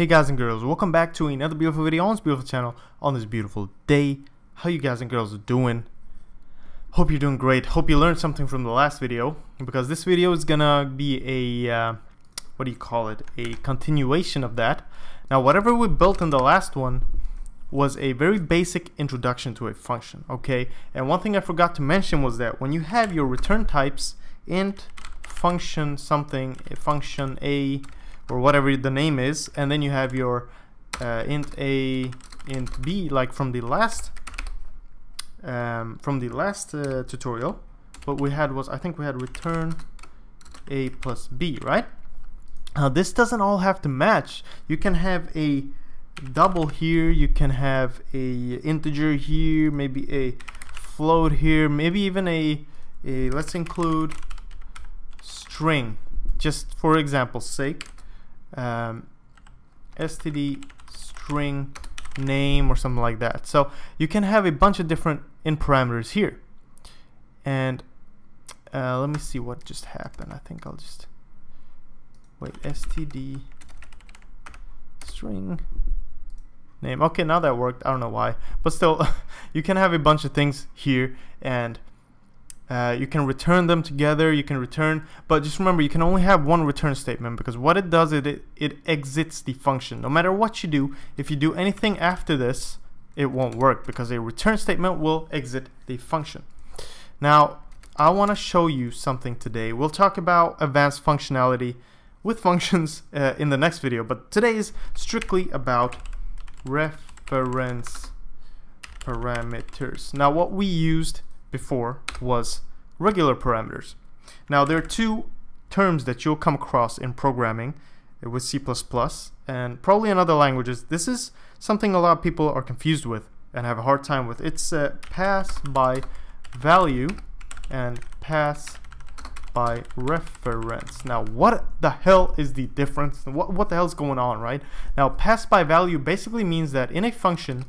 Hey guys and girls, welcome back to another beautiful video on this beautiful channel on this beautiful day. How you guys and girls are doing? Hope you're doing great. Hope you learned something from the last video, because this video is gonna be a a continuation of that. Now whatever we built in the last one was a very basic introduction to a function, okay? And one thing I forgot to mention was that when you have your return types, int, function something, function a, or whatever the name is, and then you have your int a, int b, like from the last tutorial. What we had was, I think we had return a plus b, right? Now this doesn't all have to match. You can have a double here, you can have a integer here, maybe a float here, maybe even a let's include string, just for example's sake, std string name or something like that. So you can have a bunch of different int parameters here. And let me see what just happened. I think I'll just wait, std string name. Okay, now that worked. I don't know why, but still you can have a bunch of things here, and you can return them together, you can return, but just remember you can only have one return statement, because what it does is it exits the function. No matter what you do, if you do anything after this, it won't work, because a return statement will exit the function. Now I want to show you something today. We'll talk about advanced functionality with functions in the next video, but today is strictly about reference parameters. Now what we used before was regular parameters. Now there are two terms that you'll come across in programming with C++ and probably in other languages. This is something a lot of people are confused with and have a hard time with. It's pass by value and pass by reference. Now what the hell is the difference? What the hell is going on right now? Pass by value basically means that in a function,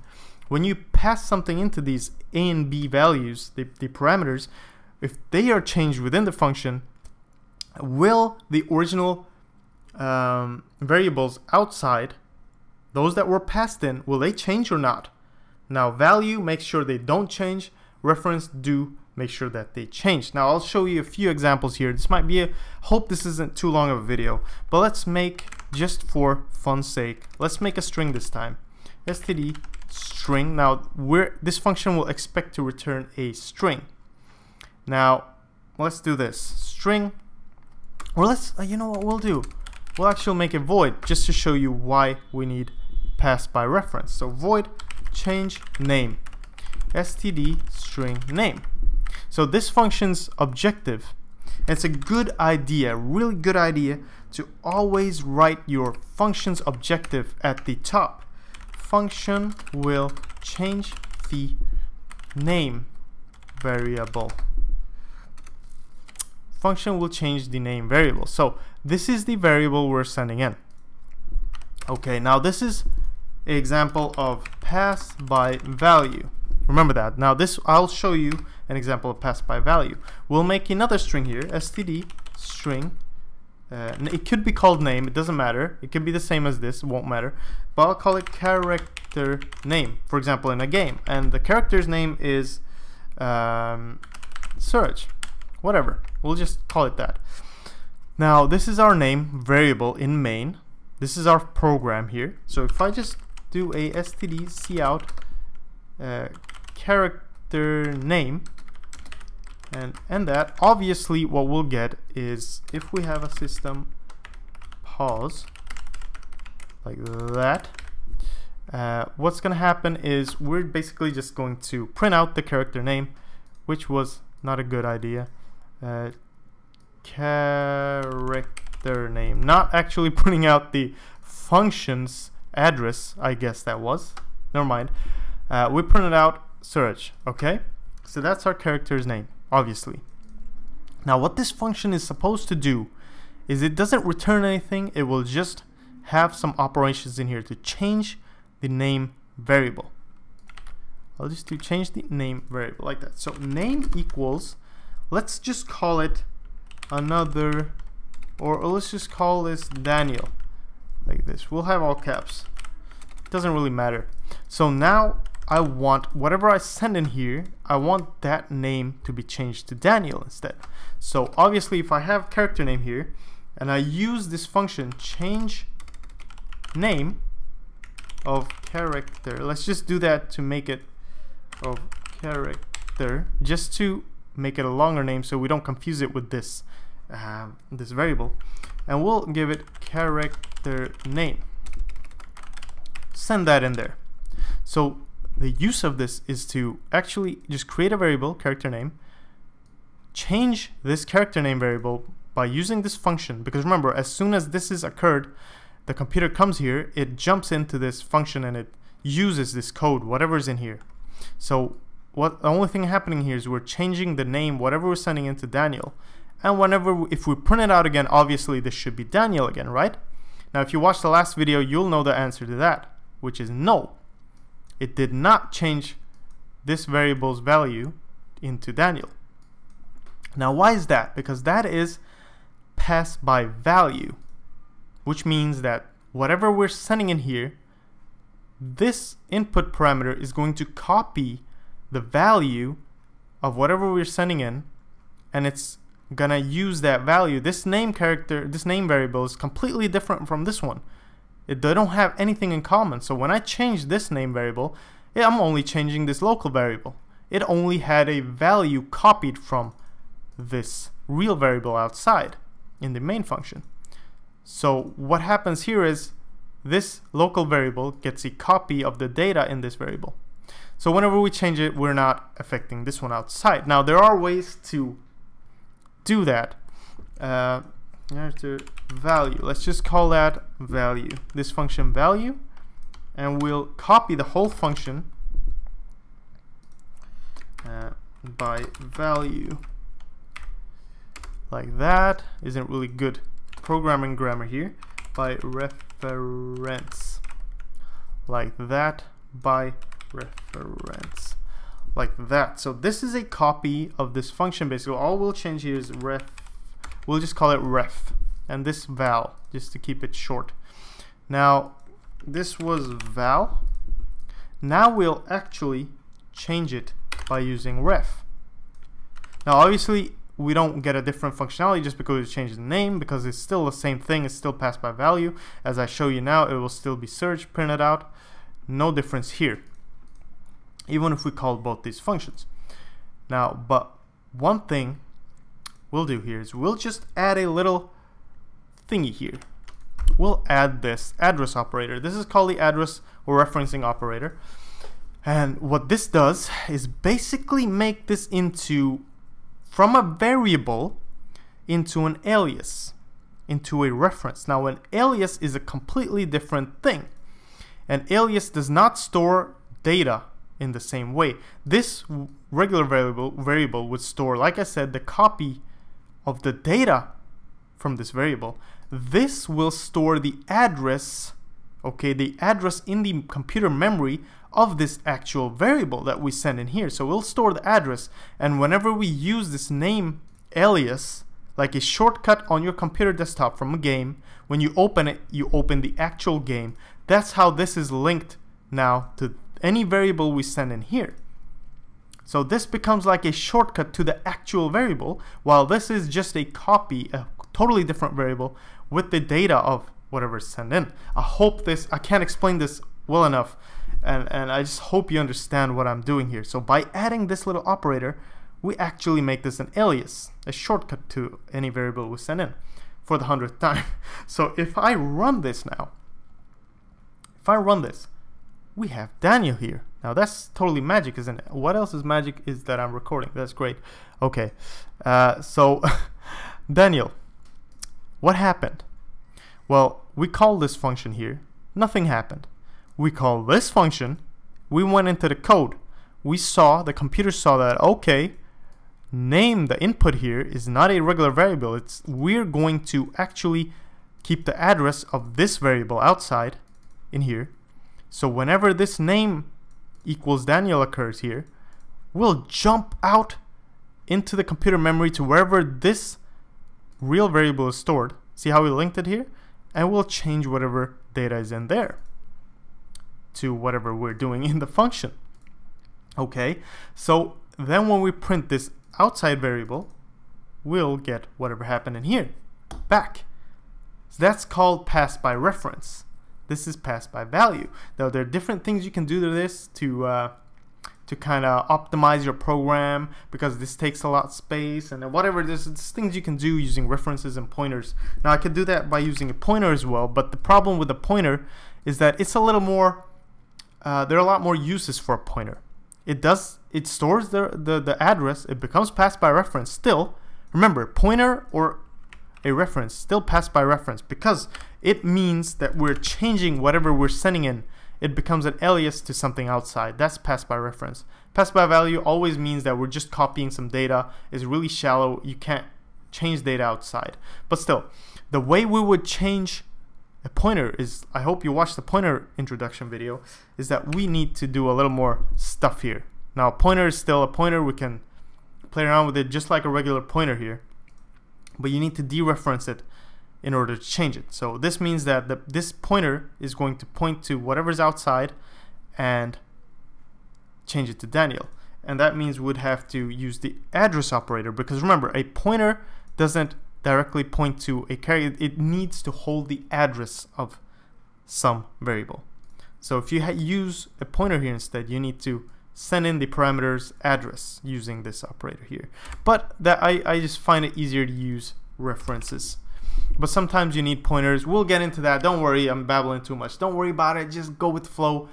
when you pass something into these a and b values, the parameters, if they are changed within the function, will the original variables outside, those that were passed in, will they change or not? Now value, make sure they don't change. Reference, do make sure that they change. Now I'll show you a few examples here. This might be a, hope this isn't too long of a video, but let's make, just for fun's sake, let's make a string this time. Std string. Now this function will expect to return a string. Now let's do this string, or let's you know what we'll do, we'll actually make a void just to show you why we need pass by reference. So void change name, std string name. So this function's objective, it's a good idea, really good idea, to always write your function's objective at the top. Function will change the name variable. Function will change the name variable. So this is the variable we're sending in. Okay, now this is an example of pass by value. Remember that. Now this, I'll show you an example of pass by value. We'll make another string here, std string. It could be called name, it doesn't matter, it could be the same as this, it won't matter, but I'll call it character name, for example, in a game, and the character's name is Serge, whatever, we'll just call it that. Now this is our name variable in main, this is our program here. So if I just do a std cout character name and end that, obviously what we'll get is, if we have a system pause like that, what's gonna happen is we're basically just going to print out the character name, which was not a good idea. Character name, not actually printing out the function's address, I guess that was, never mind. We printed out Serge, okay? So that's our character's name, obviously. Now what this function is supposed to do is it doesn't return anything, it will just have some operations in here to change the name variable. I'll just do change the name variable like that. So name equals, let's just call it another, or let's just call this Daniel. like this. We'll have all caps. Doesn't really matter. So now I want whatever I send in here, I want that name to be changed to Daniel instead. So obviously if I have character name here and I use this function change name of character, let's just do that to make it of character, just to make it a longer name so we don't confuse it with this this variable, and we'll give it character name. Send that in there. So the use of this is to actually just create a variable character name, change this character name variable by using this function, because remember, as soon as this is occurred, the computer comes here, it jumps into this function and it uses this code, whatever's in here. So what the only thing happening here is we're changing the name, whatever we're sending into Daniel, and whenever, if we print it out again, obviously this should be Daniel again, right? Now if you watched the last video, you'll know the answer to that, which is no. It did not change this variable's value into Daniel. Now why is that? Because that is pass by value, which means that whatever we're sending in here, this input parameter is going to copy the value of whatever we're sending in, and it's gonna use that value. This name character, this name variable is completely different from this one. They don't have anything in common. So when I change this name variable, I'm only changing this local variable. It only had a value copied from this real variable outside in the main function. So what happens here is this local variable gets a copy of the data in this variable. So whenever we change it, we're not affecting this one outside. Now there are ways to do that. Value, let's just call that value, this function value, and we'll copy the whole function by value, like that. Isn't really good programming grammar here. By reference, like that. By reference, like that. So this is a copy of this function. Basically all we'll change here is ref. We'll just call it ref, and this val, just to keep it short. Now this was val. Now we'll actually change it by using ref. Now obviously we don't get a different functionality just because we changed the name, because it's still the same thing. It's still passed by value. As I show you now, it will still be searched, printed out. No difference here, even if we call both these functions. Now, but one thing we'll do here is we'll just add a little thingy here. We'll add this address operator. This is called the address or referencing operator. And what this does is basically make this into, from a variable into an alias, into a reference. Now an alias is a completely different thing. An alias does not store data in the same way. This regular variable would store, like I said, the copy of the data from this variable. This will store the address, okay, the address in the computer memory of this actual variable that we send in here. So we'll store the address, and whenever we use this name alias, like a shortcut on your computer desktop from a game, when you open it, you open the actual game. That's how this is linked now to any variable we send in here. So this becomes like a shortcut to the actual variable, while this is just a copy, a totally different variable with the data of whatever is sent in. I hope this, I can't explain this well enough, and I just hope you understand what I'm doing here. So by adding this little operator, we actually make this an alias, a shortcut to any variable we send in, for the 100th time. So if I run this now, if I run this, we have Daniel here. Now that's totally magic, isn't it? What else is magic is that I'm recording. That's great. Okay, so Daniel, what happened? Well, we call this function here. Nothing happened. We call this function. We went into the code. We saw, the computer saw that, okay, name, the input here is not a regular variable. It's, we're going to actually keep the address of this variable outside in here. So whenever this name equals Daniel occurs here, we'll jump out into the computer memory to wherever this real variable is stored. See how we linked it here? and we'll change whatever data is in there to whatever we're doing in the function. Okay, so then when we print this outside variable, we'll get whatever happened in here back. So that's called pass by reference. This is pass by value. Now there are different things you can do to this to kind of optimize your program, because this takes a lot of space and whatever. There's things you can do using references and pointers. Now I could do that by using a pointer as well, but the problem with a pointer is that it's a little more, there are a lot more uses for a pointer. It stores the address, it becomes passed by reference still. Remember, pointer or a reference still passed by reference, because it means that we're changing whatever we're sending in. It becomes an alias to something outside. That's pass by reference. Pass by value always means that we're just copying some data. It's really shallow. You can't change data outside. But still, the way we would change a pointer is, I hope you watched the pointer introduction video, is that we need to do a little more stuff here. Now, a pointer is still a pointer. We can play around with it just like a regular pointer here. But you need to dereference it in order to change it. So this means that this pointer is going to point to whatever's outside and change it to Daniel. And that means we'd have to use the address operator, because remember, a pointer doesn't directly point to a carrier. It needs to hold the address of some variable. So if you use a pointer here instead, you need to send in the parameter's address using this operator here. But that I just find it easier to use references. But sometimes you need pointers. We'll get into that. Don't worry, I'm babbling too much. Don't worry about it. Just go with flow.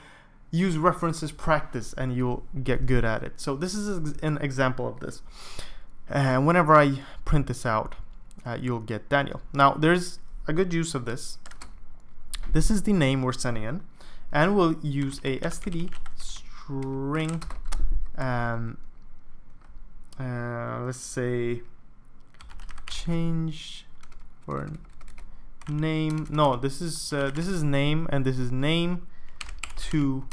Use references, practice, and you'll get good at it. So this is an example of this. And whenever I print this out, you'll get Daniel. Now, there's a good use of this. This is the name we're sending in. And we'll use a std string. Let's say change... or name, no, this is name, and this is name to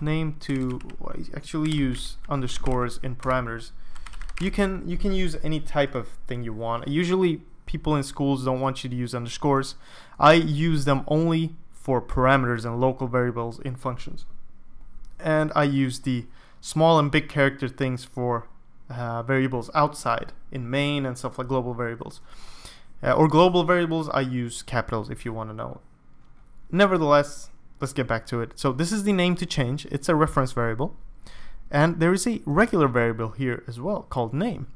name to, well, I actually use underscores in parameters. You can use any type of thing you want. Usually people in schools don't want you to use underscores. I use them only for parameters and local variables in functions, and I use the small and big character things for variables outside in main and stuff like global variables. Or global variables, I use capitals if you want to know. Nevertheless, let's get back to it. So this is the name to change. It's a reference variable. And there is a regular variable here as well called name.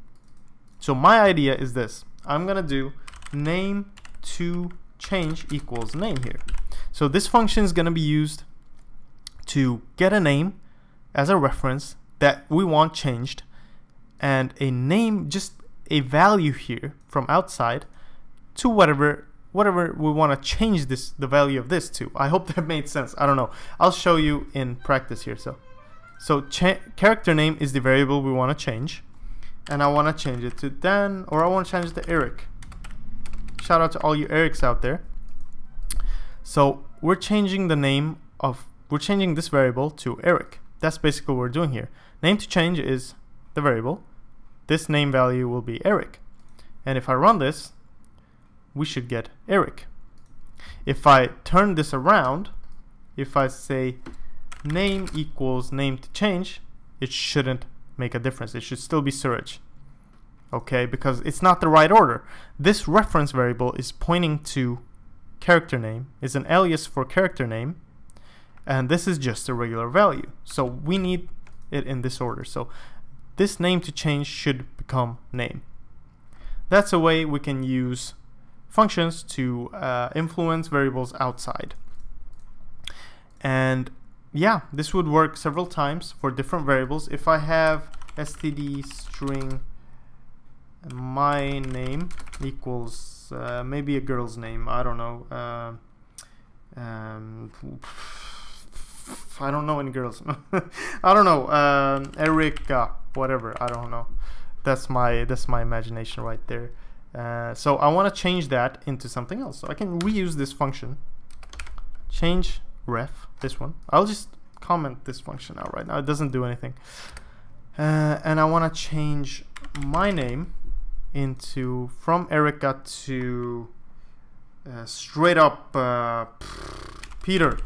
So my idea is this. I'm going to do name to change equals name here. So this function is going to be used to get a name as a reference that we want changed. And a name, just a value here from outside, to whatever we want to change the value of this to. I hope that made sense. I don't know. I'll show you in practice here. So character name is the variable we want to change, and I want to change it to Dan, or I want to change it to Eric. Shout out to all you Erics out there. So we're changing the name of, we're changing this variable to Eric. That's basically what we're doing here. Name to change is the variable. This name value will be Eric, and if I run this, we should get Eric. If I turn this around, if I say name equals name to change, it shouldn't make a difference. It should still be Suraj. Okay, because it's not the right order. This reference variable is pointing to character name, is an alias for character name, and this is just a regular value. So we need it in this order. So this name to change should become name. That's a way we can use functions to influence variables outside. And yeah, this would work several times for different variables. If I have std string my name equals maybe a girl's name, I don't know, I don't know any girls. I don't know, Erica, whatever, I don't know. That's my imagination right there. So I want to change that into something else. So I can reuse this function, change ref, this one. I'll just comment this function out right now. It doesn't do anything. And I want to change my name into, from Erica to straight up Peter.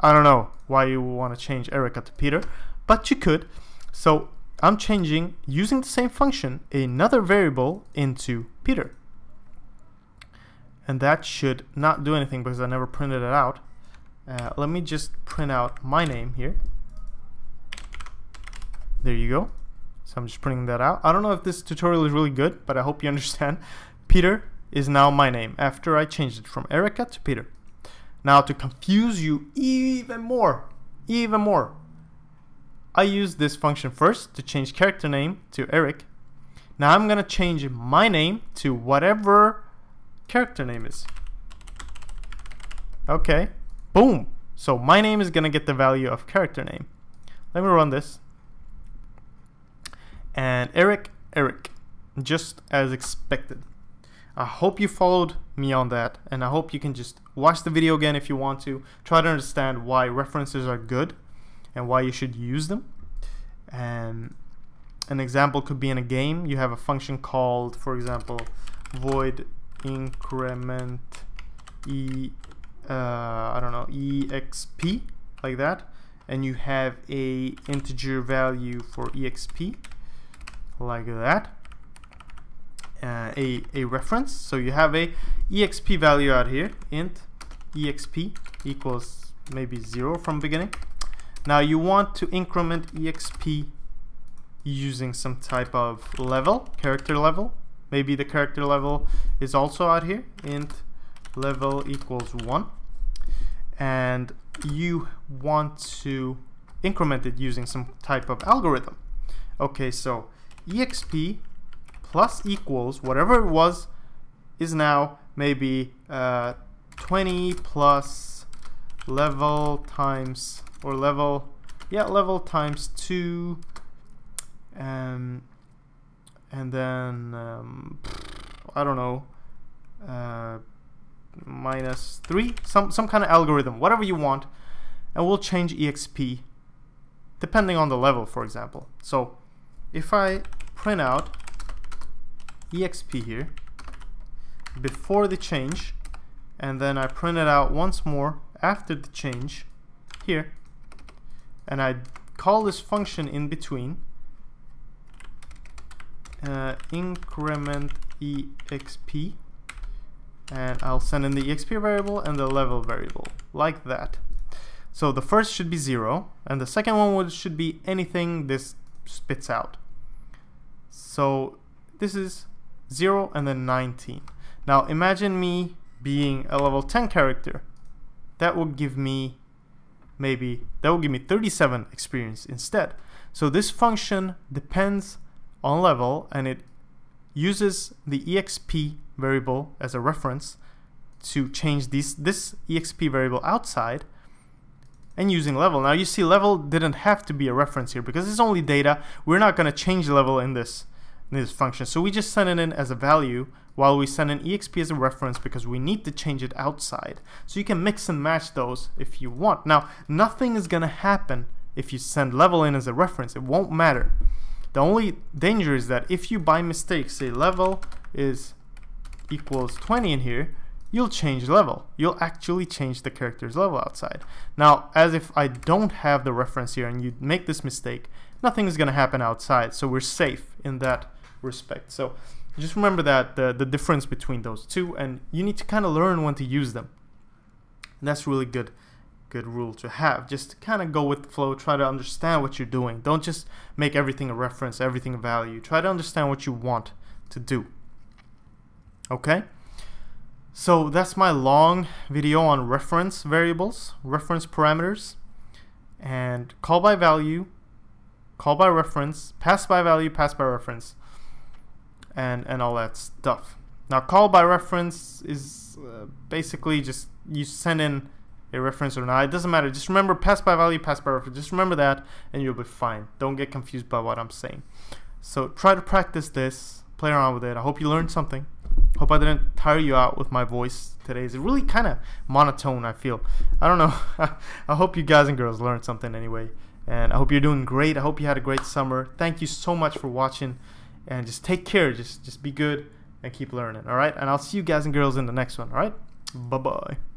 I don't know why you want to change Erica to Peter, but you could. So I'm changing, using the same function, another variable into Peter. And that should not do anything because I never printed it out. Let me just print out my name here. There you go. So I'm just printing that out. I don't know if this tutorial is really good, but I hope you understand. Peter is now my name after I changed it from Erica to Peter. Now, to confuse you even more, I use this function first to change character name to Eric. Now I'm gonna change my name to whatever character name is. Okay, boom. So my name is gonna get the value of character name. Let me run this. And Eric, just as expected. I hope you followed me on that, and I hope you can just watch the video again if you want to. Try to understand why references are good and why you should use them. And an example could be in a game. You have a function called, for example, void increment exp, like that, and you have a integer value for exp, like that, a reference. So you have a exp value out here, int exp equals maybe 0 from beginning. Now you want to increment exp using some type of level, character level. Maybe the character level is also out here, int level equals 1. And you want to increment it using some type of algorithm. Okay, so exp plus equals whatever it was is now maybe 20 plus level times, or level, yeah, level times 2, and then I don't know, minus 3, some kind of algorithm, whatever you want, and we'll change exp depending on the level, for example. So if I print out exp here before the change, and then I print it out once more after the change here, and I call this function in between, increment exp, and I'll send in the exp variable and the level variable, like that. So the first should be 0, and the second one should be anything this spits out. So this is 0 and then 19. Now imagine me being a level 10 character. That would give me, maybe that will give me 37 experience instead. So this function depends on level, and it uses the exp variable as a reference to change this exp variable outside, and using level. Now you see, level didn't have to be a reference here because it's only data. We're not going to change level in this function, so we just send it in as a value while we send an exp as a reference because we need to change it outside. So you can mix and match those if you want. Now nothing is gonna happen if you send level in as a reference. It won't matter. The only danger is that if you by mistake say level is equals 20 in here, you'll change level. You'll actually change the character's level outside. Now as if I don't have the reference here and you make this mistake, nothing is gonna happen outside, so we're safe in that respect. So just remember that the difference between those two, and you need to kind of learn when to use them. And that's really good rule to have. Just kind of go with the flow. Try to understand what you're doing. Don't just make everything a reference, everything a value. Try to understand what you want to do. Okay, so that's my long video on reference variables, reference parameters, and call by value, call by reference, pass by value, pass by reference, and all that stuff. Now call by reference is basically just you send in a reference or not, it doesn't matter. Just remember pass by value, pass by reference, just remember that, and you'll be fine. Don't get confused by what I'm saying. So try to practice this, play around with it. I hope you learned something. Hope I didn't tire you out with my voice today. It's really kind of monotone, I feel. I don't know. I hope you guys and girls learned something anyway, and I hope you're doing great. I hope you had a great summer. Thank you so much for watching. And just take care, just be good and keep learning, all right? And I'll see you guys and girls in the next one, all right? Bye-bye.